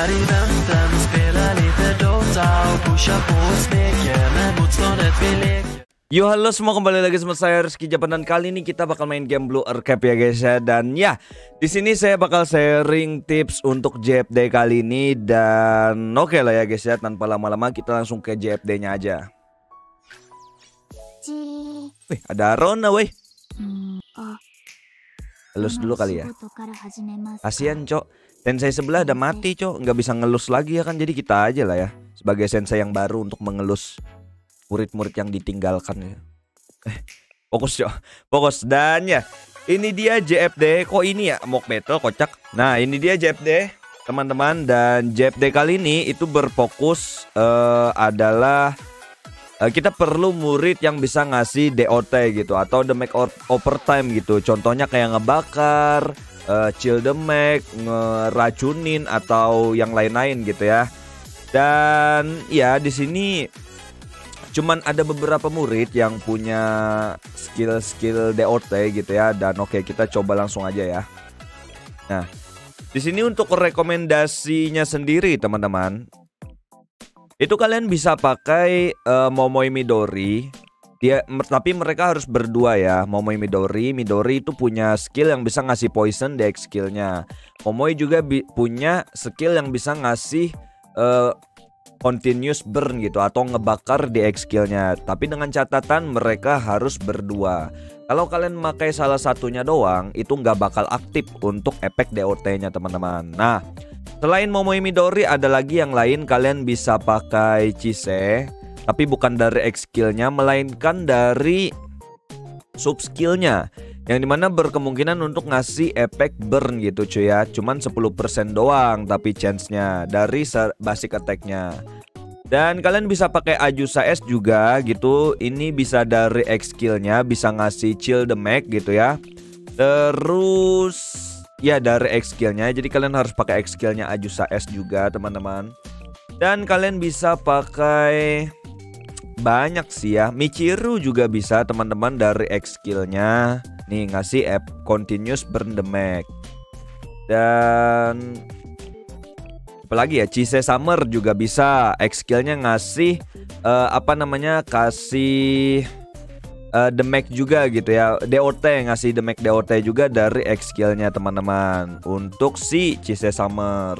i vänstern spelar lite Dota och pushar på smeken när motståndet vill leka. Yo, halo semua, kembali lagi sama saya Rizky Japan, dan kali ini kita bakal main game Blue Archive ya guys ya. Dan ya, di sini saya bakal sharing tips untuk JFD kali ini, dan oke lah ya guys ya, tanpa lama-lama kita langsung ke JFD-nya aja. Wih, ada Rona weh. Elus dulu kali ya. Kasihan cok, sensei sebelah udah mati cok, nggak bisa ngelus lagi ya kan, jadi kita aja lah ya sebagai sensei yang baru untuk mengelus murid-murid yang ditinggalkan ya. Fokus ya, fokus. Dan ya, ini dia JFD. Kok ini ya, mock battle kocak. Nah, ini dia JFD teman-teman, dan JFD kali ini itu berfokus adalah kita perlu murid yang bisa ngasih DOT gitu, atau the make overtime gitu. Contohnya kayak ngebakar, chill the make, ngeracunin, atau yang lain-lain gitu ya. Dan ya di sini cuman ada beberapa murid yang punya skill DOT gitu ya. Dan oke, kita coba langsung aja ya. Nah, di sini untuk rekomendasinya sendiri teman-teman, itu kalian bisa pakai Momoi Midori. Dia tapi mereka harus berdua ya. Momoi Midori, Midori itu punya skill yang bisa ngasih poison deck skillnya. Momoi juga punya skill yang bisa ngasih continuous burn gitu, atau ngebakar DX skillnya. Tapi dengan catatan mereka harus berdua. Kalau kalian pakai salah satunya doang, itu nggak bakal aktif untuk efek DOT-nya teman-teman. Nah, selain Momoi Midori ada lagi yang lain. Kalian bisa pakai Chise, tapi bukan dari X skillnya, melainkan dari sub skillnya, yang dimana berkemungkinan untuk ngasih efek burn gitu cuy ya. Cuman 10% doang tapi chance-nya dari basic attack-nya. Dan kalian bisa pakai Azusa S juga gitu. Ini bisa dari X skill-nya, bisa ngasih chill the mech gitu ya. Terus ya dari X skill-nya, jadi kalian harus pakai X skill-nya Azusa S juga teman-teman. Dan kalian bisa pakai banyak sih ya. Michiru juga bisa teman-teman, dari X skillnya nih ngasih app continuous burn damage. Dan apalagi ya, Chise Summer juga bisa X skillnya ngasih kasih damage juga gitu ya, DOT, ngasih damage DOT juga dari X skillnya teman-teman untuk si Chise Summer.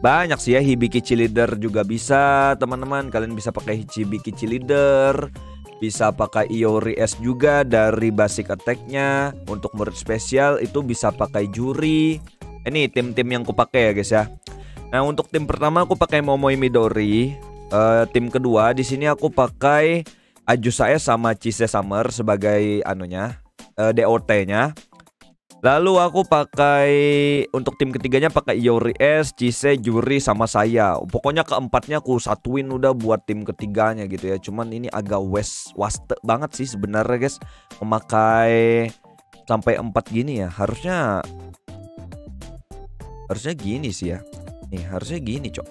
Banyak sih ya, Hibiki Cheerleader juga bisa teman-teman. Kalian bisa pakai Hibiki Cheerleader, bisa pakai Iori S juga dari basic attack-nya. Untuk murid spesial itu bisa pakai Juri. Ini tim-tim yang aku pakai ya guys ya. Nah, untuk tim pertama aku pakai Momoi Midori. Tim kedua di sini aku pakai Azusa S sama Chise Summer sebagai DOT-nya. Lalu aku pakai, untuk tim ketiganya pakai Iori S, Chise, Juri sama saya. Pokoknya keempatnya aku satuin udah buat tim ketiganya gitu ya. Cuman ini agak waste banget sih sebenarnya guys, memakai sampai 4 gini ya. Harusnya gini sih ya. Nih, harusnya gini cok.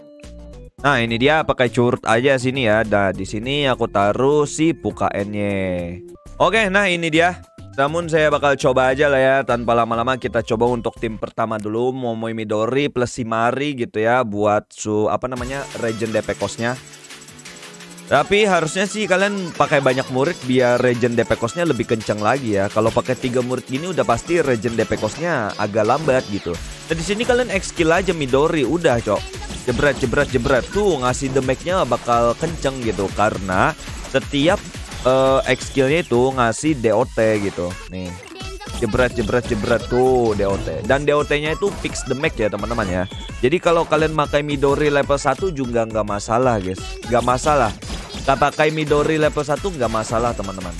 Nah, ini dia, pakai curut aja sini ya. Nah, di sini aku taruh si pukaennya. Oke, nah ini dia. Namun saya bakal coba aja lah ya, tanpa lama-lama kita coba untuk tim pertama dulu, Momoi Midori plus si Mari gitu ya, buat regen DP cost-nya. Tapi harusnya sih kalian pakai banyak murid biar regen DP cost-nya lebih kencang lagi ya. Kalau pakai 3 murid gini udah pasti regen DP cost-nya agak lambat gitu. Nah, di sini kalian X-skill aja Midori udah cok. Jebret tuh ngasih damage-nya bakal kenceng gitu, karena setiap X skillnya itu ngasih DOT gitu. Nih, jebret tuh DOT. Dan DOT-nya itu fix damage ya teman-teman ya. Jadi kalau kalian pakai Midori level 1 juga nggak masalah guys, nggak masalah. Nggak pakai Midori level 1 nggak masalah teman-teman.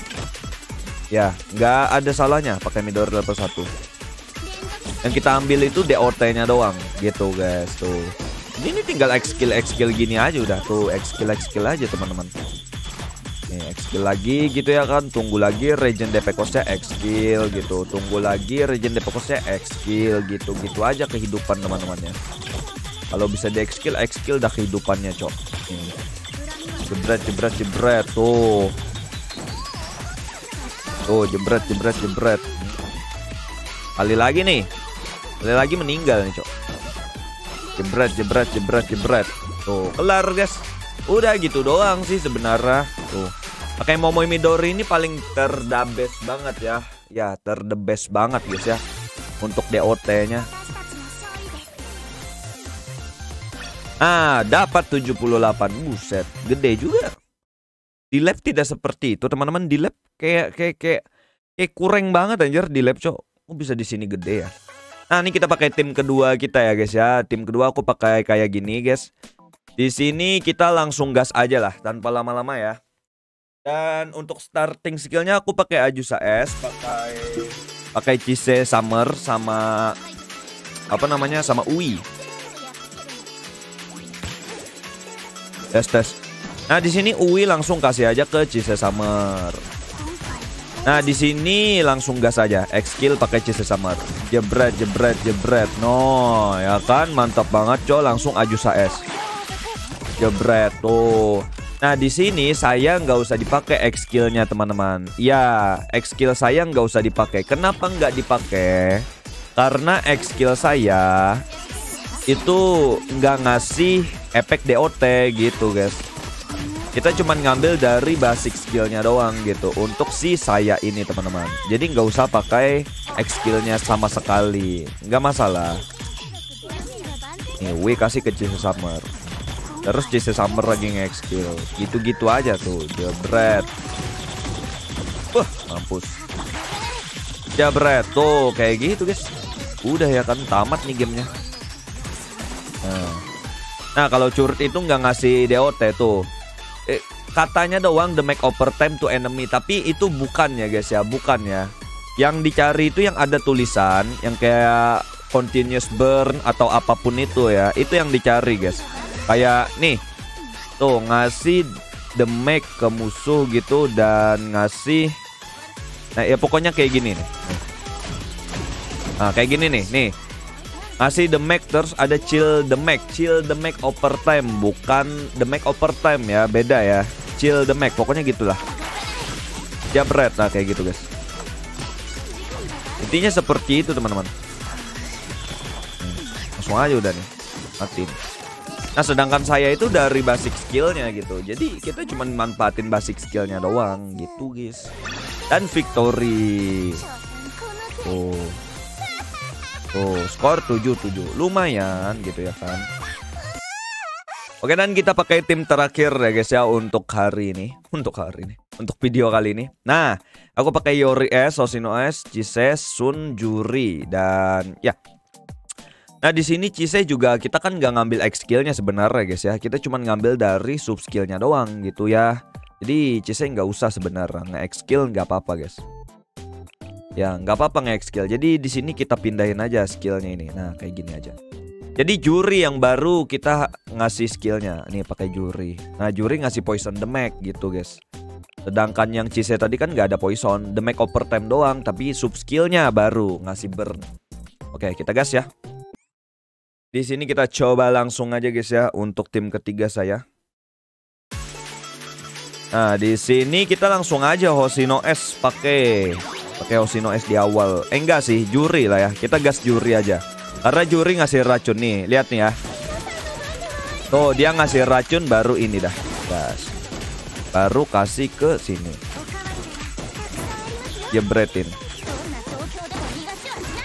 Ya, nggak ada salahnya pakai Midori level 1. Yang kita ambil itu DOT-nya doang gitu guys tuh. Ini tinggal X skill gini aja udah tuh, X skill aja teman-teman. X skill lagi gitu ya kan, tunggu lagi regen DP cost-nya X skill gitu, tunggu lagi regen DP cost-nya X skill gitu, gitu aja kehidupan teman-temannya. Kalau bisa di X skill dah kehidupannya cok. Jebret tuh. Tuh jebret. Kali lagi nih, kali lagi meninggal nih cok. Jebret, jebret, jebret, jebret. Tuh, kelar guys. Udah gitu doang sih sebenarnya. Tuh, pakai Momoi Midori ini paling terdabes banget ya. Ya, terdebes banget guys ya. Untuk DOT-nya. Ah, dapat 78. Buset, gede juga. Di lab tidak seperti itu, teman-teman. Di lab kayak kurang banget anjir di lab, cok. Oh, bisa di sini gede ya. Nah, ini kita pakai tim kedua kita ya, guys ya. Tim kedua aku pakai kayak gini, guys. Di sini kita langsung gas aja lah tanpa lama-lama ya. Dan untuk starting skillnya aku pakai Azusa S, pakai Chise Summer sama apa namanya? Sama Ui. Tes. Nah, di sini Ui langsung kasih aja ke Chise Summer. Nah, di sini langsung gas aja. X skill pakai Chise Summer. Jebret, jebret, jebret. No, ya kan mantap banget, coy. Langsung Azusa S. Jebret tuh. Nah, di sini saya nggak usah dipakai X skillnya, teman-teman. Ya, X skill saya nggak usah dipakai. Kenapa nggak dipakai? Karena X skill saya itu nggak ngasih efek DOT gitu, guys. Kita cuman ngambil dari basic skillnya doang gitu untuk si saya ini, teman-teman. Jadi nggak usah pakai X skillnya sama sekali, nggak masalah. Nih, Wi kasih ke Chise Summer, terus Chise Summer lagi nge-X skill, gitu-gitu aja tuh. Jebret, mampus. Jebret tuh, kayak gitu guys. Udah ya kan, tamat nih gamenya. Nah kalau Curit itu nggak ngasih DOT tuh. Katanya doang the make overtime to enemy, tapi itu bukan ya guys ya, bukan ya. Yang dicari itu yang ada tulisan yang kayak continuous burn atau apapun itu ya. Itu yang dicari guys. Kayak nih tuh, ngasih damage ke musuh gitu dan ngasih, nah ya pokoknya kayak gini nih. Nah kayak gini nih, nih ngasih damage terus ada chill damage overtime, bukan damage overtime ya, beda ya. Chill damage, pokoknya gitulah. Jabret, nah kayak gitu guys. Intinya seperti itu teman-teman. Langsung aja udah nih, mati. Nah sedangkan saya itu dari basic skillnya gitu, jadi kita cuma manfaatin basic skillnya doang gitu guys. Dan victory. Oh. Tuh, skor 7-7. Lumayan gitu ya kan. Oke, dan kita pakai tim terakhir ya guys ya untuk hari ini. Untuk video kali ini. Nah, aku pakai Iori S, Hoshino S, Chise, Sun, Juri dan ya. Nah, di sini Chise juga kita kan nggak ngambil X skillnya sebenarnya guys ya. Kita cuma ngambil dari sub skillnya doang gitu ya. Jadi Chise nggak usah sebenarnya nge-X skill, nggak apa-apa guys. Ya nggak apa-apa nge-X skill. Jadi di sini kita pindahin aja skillnya ini. Nah kayak gini aja. Jadi Juri yang baru kita ngasih skillnya. Nih pakai Juri. Nah Juri ngasih poison damage gitu guys. Sedangkan yang Chise tadi kan nggak ada poison, damage overtime doang. Tapi sub skillnya baru ngasih burn. Oke kita gas ya. Di sini kita coba langsung aja guys ya untuk tim ketiga saya. Nah di sini kita langsung aja Hoshino S pakai Hoshino S di awal. Enggak sih, Juri lah ya. Kita gas Juri aja. Karena Juri ngasih racun nih. Lihat nih ya. Tuh, dia ngasih racun baru ini dah. Gas. Baru kasih ke sini. Jebretin.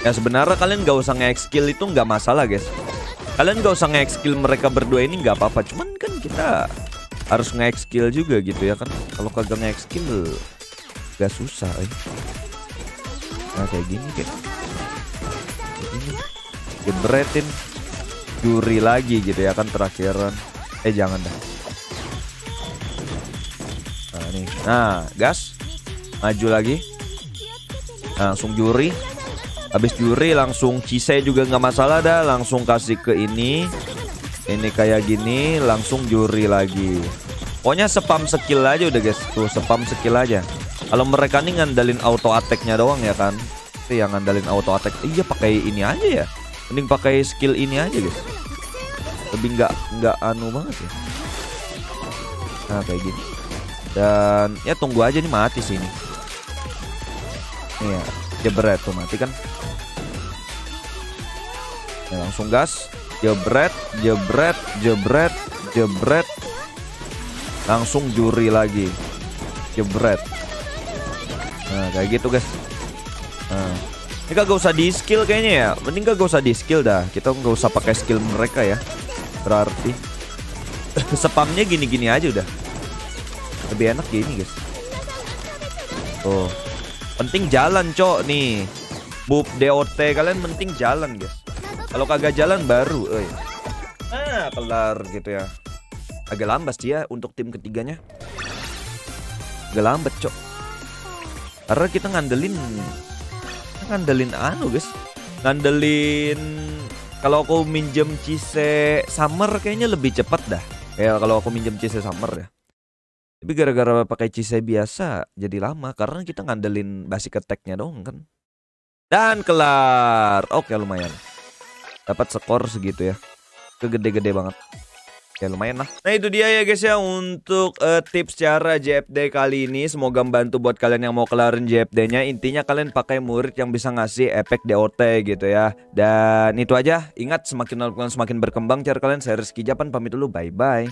Ya sebenarnya kalian gak usah nge-X skill itu nggak masalah, guys. Kalian gak usah nge-X skill mereka berdua ini nggak apa-apa. Cuman kan kita harus nge-X skill juga gitu ya kan. Kalau kagak nge-X skill gak susah ya. Nah kayak gini kan. Jebretin Juri lagi gitu ya kan terakhiran. Jangan dah. Nah nih. Nah gas. Maju lagi. Nah, langsung Juri. Habis Juri langsung Chise juga nggak masalah dah. Langsung kasih ke ini. Ini kayak gini. Langsung Juri lagi. Pokoknya spam skill aja udah guys. Tuh spam skill aja. Kalau mereka nih ngandelin auto attack-nya doang ya kan. Itu yang ngandelin auto attack. Iya pakai ini aja ya. Mending pakai skill ini aja guys. Lebih nggak anu banget ya. Nah kayak gini. Dan ya tunggu aja nih mati sini. Iya jebret tuh mati kan. Ya, langsung gas. Jebret, jebret, jebret, jebret. Langsung Juri lagi. Jebret. Nah, kayak gitu guys. Nah. Ini kagak usah di skill kayaknya ya. Mending kagak usah di skill dah. Kita nggak usah pakai skill mereka ya. Berarti spamnya gini-gini aja udah. Lebih enak gini guys. Oh, penting jalan cok nih. Bub DOT kalian penting jalan guys. Kalau kagak jalan baru, nah kelar gitu ya. Agak lambat dia untuk tim ketiganya. Agak lambat cok. Karena kita ngandelin anu guys, ngandelin kalau aku minjem Chise Summer kayaknya lebih cepat dah ya kalau aku minjem Chise Summer ya, tapi gara-gara pakai Chise biasa jadi lama karena kita ngandelin basic attack-nya doang kan. Dan kelar. Oke, lumayan dapat skor segitu ya, kegede-gede banget ya, lumayan lah. Nah itu dia ya guys ya untuk tips cara JFD kali ini. Semoga membantu buat kalian yang mau kelarin JFD nya. Intinya kalian pakai murid yang bisa ngasih efek DOT gitu ya. Dan itu aja. Ingat semakin berkembang cara kalian. Saya Rizky Japan pamit dulu, bye bye.